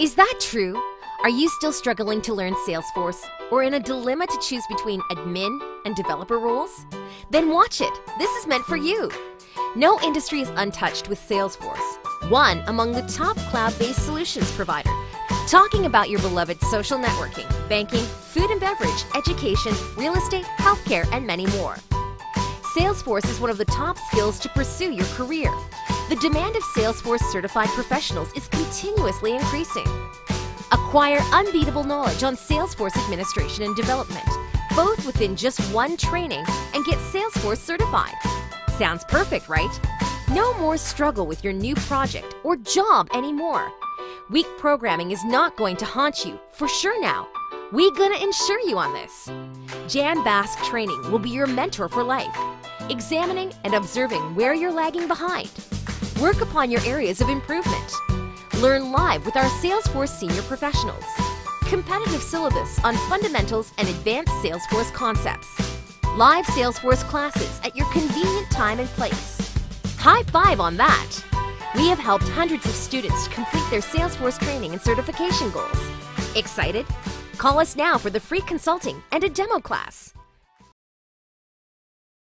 Is that true? Are you still struggling to learn Salesforce or in a dilemma to choose between admin and developer roles? Then watch it. This is meant for you. No industry is untouched with Salesforce, one among the top cloud-based solutions provider. Talking about your beloved social networking, banking, food and beverage, education, real estate, healthcare, and many more. Salesforce is one of the top skills to pursue your career. The demand of Salesforce certified professionals is continuously increasing. Acquire unbeatable knowledge on Salesforce administration and development, both within just one training, and get Salesforce certified. Sounds perfect, right? No more struggle with your new project or job anymore. Weak programming is not going to haunt you, for sure now. We gonna ensure you on this. JanBask Training will be your mentor for life, examining and observing where you're lagging behind. Work upon your areas of improvement. Learn live with our Salesforce senior professionals. Competitive syllabus on fundamentals and advanced Salesforce concepts. Live Salesforce classes at your convenient time and place. High five on that! We have helped hundreds of students to complete their Salesforce training and certification goals. Excited? Call us now for the free consulting and a demo class.